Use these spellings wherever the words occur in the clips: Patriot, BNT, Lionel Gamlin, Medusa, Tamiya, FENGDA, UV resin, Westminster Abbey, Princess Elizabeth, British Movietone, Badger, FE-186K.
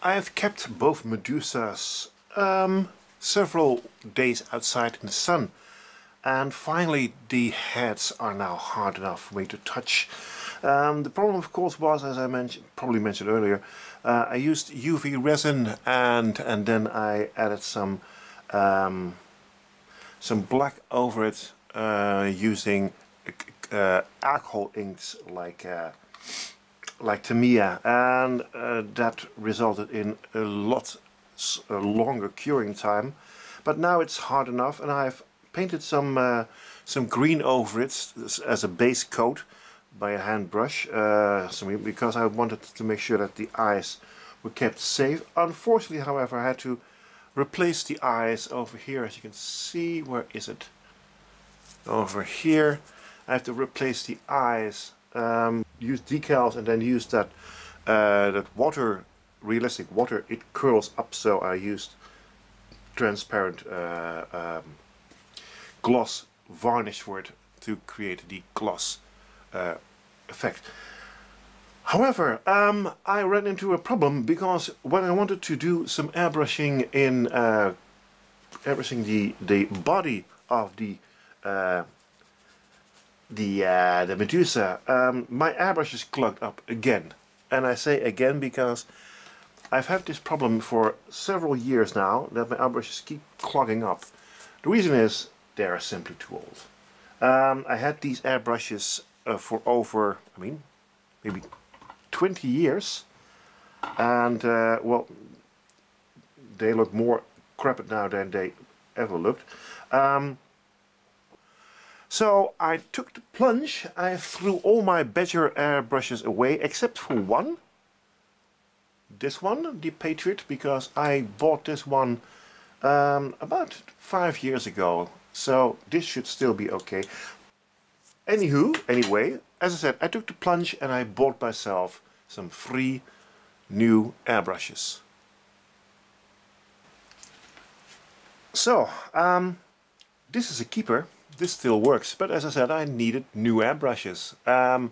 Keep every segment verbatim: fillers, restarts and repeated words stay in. I have kept both Medusas um, several days outside in the sun, and finally the heads are now hard enough for me to touch. Um, the problem, of course, was, as I mentioned, probably mentioned earlier, uh, I used U V resin and and then I added some um, some black over it uh, using uh, alcohol inks like uh, like Tamiya, and uh, that resulted in a lot a longer curing time. But now it's hard enough, and I've painted some uh, some green over it as a base coat by a hand brush, uh, because I wanted to make sure that the eyes were kept safe. Unfortunately, however, I had to replace the eyes over here, as you can see. Where is it? Over here. I have to replace the eyes, um, use decals, and then use that uh, that water, realistic water. It curls up, so I used transparent uh, um, gloss varnish for it to create the gloss Uh, effect. However, um, I ran into a problem, because when I wanted to do some airbrushing in uh, airbrushing the the body of the uh, the uh, the Medusa, um, my airbrush is clogged up again. And I say again because I've had this problem for several years now, that my airbrushes keep clogging up. The reason is they are simply too old. Um, I had these airbrushes Uh, for over, I mean, maybe twenty years, and uh, well, they look more crappy now than they ever looked. Um, so I took the plunge. I threw all my Badger airbrushes away except for one. This one, the Patriot, because I bought this one um, about five years ago. So this should still be okay. Anywho, anyway, as I said, I took the plunge and I bought myself some free new airbrushes. So, um, this is a keeper. This still works, but as I said, I needed new airbrushes. Um,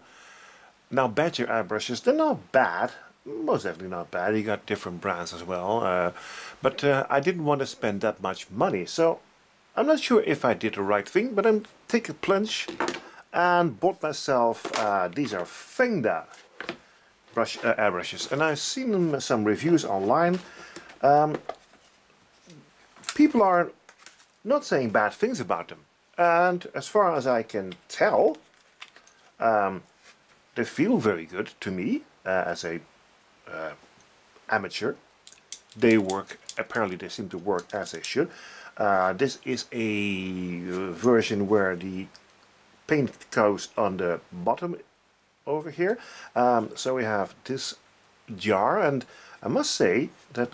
now, Badger airbrushes, they're not bad. Most definitely not bad. You got different brands as well. Uh, but uh, I didn't want to spend that much money. So, I'm not sure if I did the right thing, but I'm taking a plunge and bought myself, uh, these are FENGDA brush, uh, airbrushes, and I've seen them, some reviews online. Um, people are not saying bad things about them, and as far as I can tell, um, they feel very good to me uh, as a uh, amateur. They work, apparently they seem to work as they should. Uh, this is a version where the paint goes on the bottom over here. Um, so we have this jar, and I must say that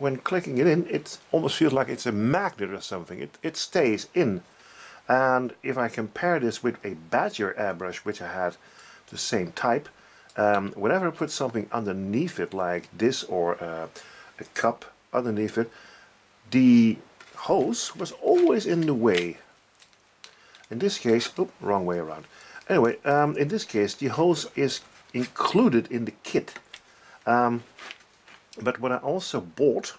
when clicking it in, it almost feels like it's a magnet or something. It, it stays in. And if I compare this with a Badger airbrush, which I had the same type, um, whenever I put something underneath it like this, or uh, a cup underneath it, the hose was always in the way. In this case, oh, wrong way around. Anyway, um, in this case, the hose is included in the kit. Um, but what I also bought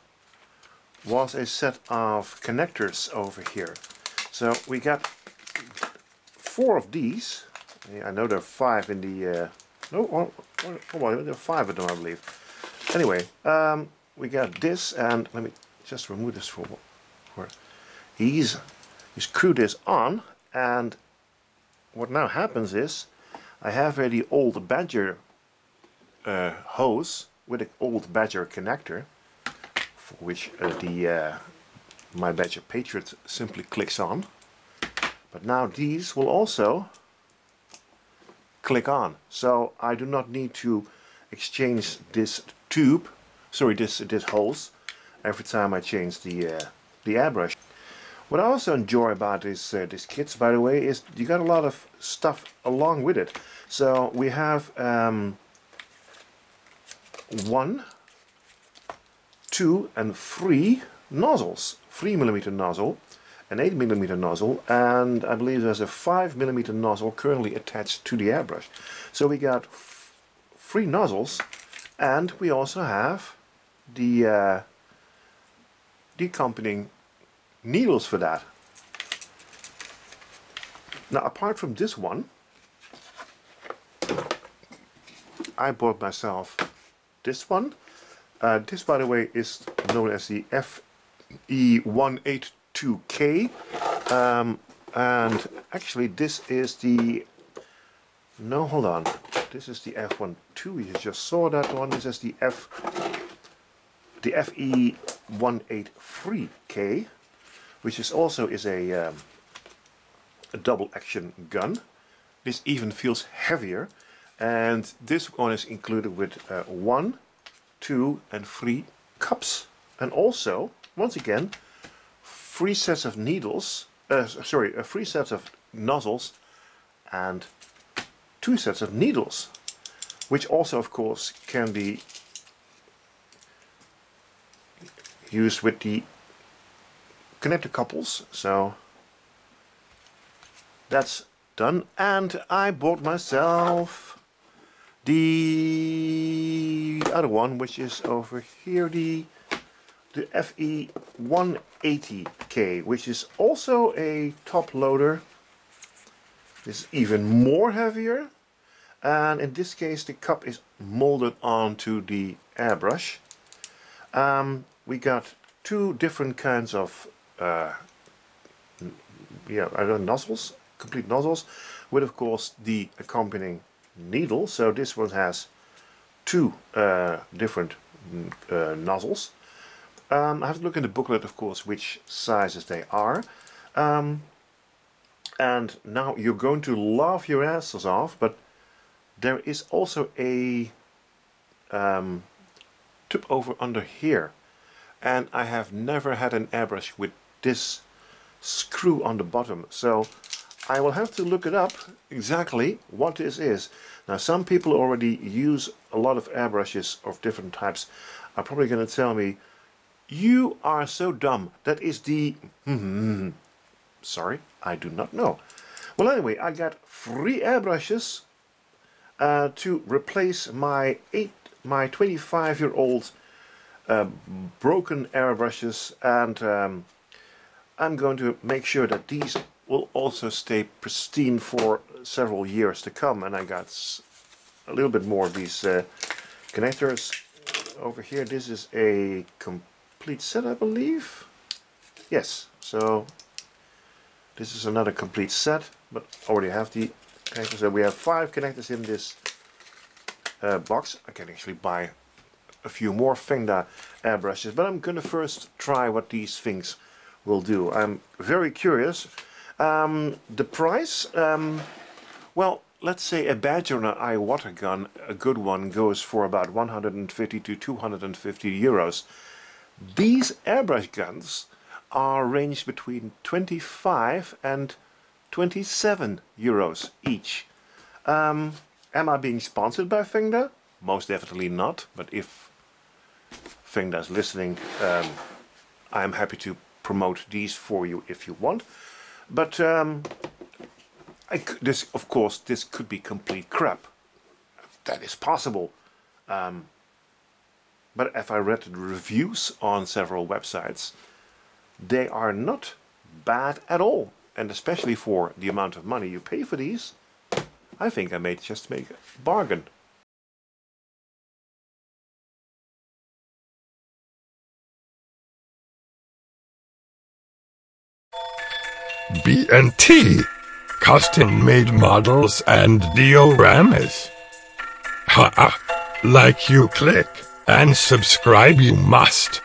was a set of connectors over here. So we got four of these. I know there are five in the... Uh, no, or, or, oh, well, there are five of them, I believe. Anyway, um, we got this, and let me just remove this for for ease. You screw this on. And what now happens is, I have a, the old Badger uh, hose with an old Badger connector, for which uh, the uh, my Badger Patriot simply clicks on. But now these will also click on, so I do not need to exchange this tube, sorry, this this hose every time I change the uh, the airbrush. What I also enjoy about this uh, this kits, by the way, is you got a lot of stuff along with it. So we have um, one, two, and three nozzles: three millimeter nozzle, an eight millimeter nozzle, and I believe there's a five millimeter nozzle currently attached to the airbrush. So we got f three nozzles, and we also have the uh, decomping needles for that. Now, apart from this one, I bought myself this one. Uh, this, by the way, is known as the F E one eighty-two K, um, and actually this is the no hold on this is the F twelve. You just saw that one. This is the F the F E one eighty-three K, which is also is a, um, a double action gun. This even feels heavier, and this one is included with uh, one, two and three cups, and also once again three sets of needles, uh, sorry uh, three sets of nozzles and two sets of needles, which also of course can be used with the connector couples. So that's done, and I bought myself the other one, which is over here, the the F E one eighty K, which is also a top loader. It's even more heavier, and in this case the cup is molded onto the airbrush. Um, we got two different kinds of uh, yeah, I don't know, nozzles, complete nozzles, with of course the accompanying needle. So this one has two uh, different uh, nozzles. Um, I have to look in the booklet, of course, which sizes they are. Um, and now you're going to laugh your asses off, but there is also a um, tip over under here. And I have never had an airbrush with this screw on the bottom, so I will have to look it up exactly what this is. Now, some people already use a lot of airbrushes of different types are probably going to tell me, "You are so dumb. That is the..." Mm-hmm. Sorry, I do not know. Well, anyway, I got three airbrushes uh, to replace my eight, my twenty-five-year-old uh, broken airbrushes, and um, I'm going to make sure that these will also stay pristine for several years to come. And I got a little bit more of these uh, connectors over here. This is a complete set, I believe. Yes, so this is another complete set, but already have the connectors. So we have five connectors in this uh, box. I can actually buy a few more FENGDA airbrushes, but I'm gonna first try what these things will do. I'm very curious. Um, the price, um, well, let's say a Badger and an eye water gun, a good one, goes for about one hundred fifty to two hundred fifty euros. These airbrush guns are ranged between twenty-five and twenty-seven euros each. Um, am I being sponsored by FENGDA? Most definitely not, but if FENGDA is listening, um, I'm happy to promote these for you if you want. But um, I could, this, of course, this could be complete crap. That is possible. Um, But if I read the reviews on several websites, they are not bad at all. And especially for the amount of money you pay for these, I think I may just make a bargain. B N T, custom-made models and dioramas. Ha! Like you click and subscribe you must.